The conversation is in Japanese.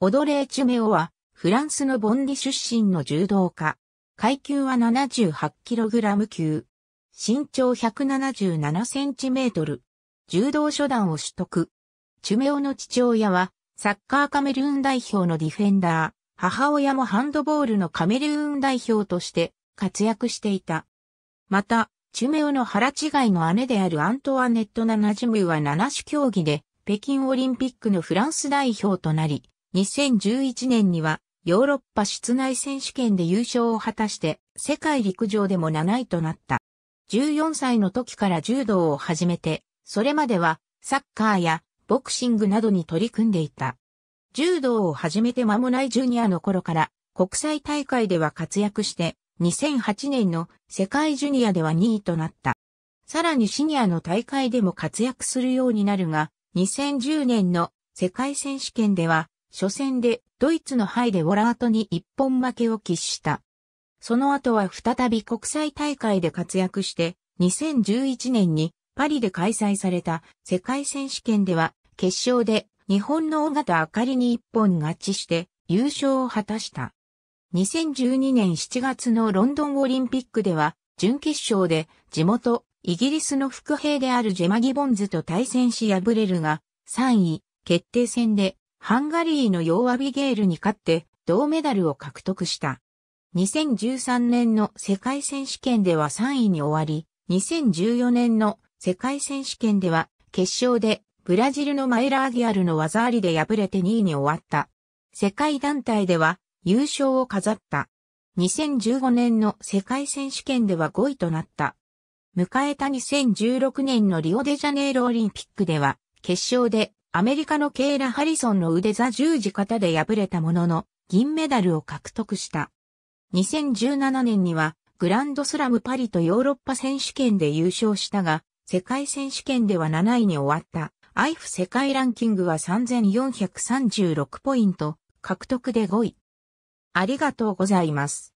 オドレー・チュメオは、フランスのボンディ出身の柔道家。階級は 78kg 級。身長 177cm。柔道初段を取得。チュメオの父親は、サッカーカメルーン代表のディフェンダー。母親もハンドボールのカメルーン代表として活躍していた。また、チュメオの腹違いの姉であるアントワネット・ナナジムは七種競技で北京オリンピックのフランス代表となり、2011年にはヨーロッパ室内選手権で優勝を果たして世界陸上でも7位となった。14歳の時から柔道を始めて、それまではサッカーやボクシングなどに取り組んでいた。柔道を始めて間もないジュニアの頃から国際大会では活躍して、2008年の世界ジュニアでは2位となった。さらにシニアの大会でも活躍するようになるが、2010年の世界選手権では、初戦でドイツのハイデ・ウォラートに一本負けを喫した。その後は再び国際大会で活躍して、2011年にパリで開催された世界選手権では、決勝で日本の緒方あかりに一本勝ちして優勝を果たした。2012年7月のロンドンオリンピックでは、準決勝で地元イギリスの伏兵であるジェマ・ギボンズと対戦し敗れるが、3位決定戦でハンガリーのヨーアビゲールに勝って銅メダルを獲得した。2013年の世界選手権では3位に終わり、2014年の世界選手権では決勝でブラジルのマエラアギアルの技ありで敗れて2位に終わった。世界団体では優勝を飾った。2015年の世界選手権では5位となった。迎えた2016年のリオデジャネイロオリンピックでは、決勝でアメリカのケイラ・ハリソンの腕座十字形で敗れたものの、銀メダルを獲得した。2017年には、グランドスラムパリとヨーロッパ選手権で優勝したが、世界選手権では7位に終わった。IJF 世界ランキングは3436ポイント、獲得で5位。ありがとうございます。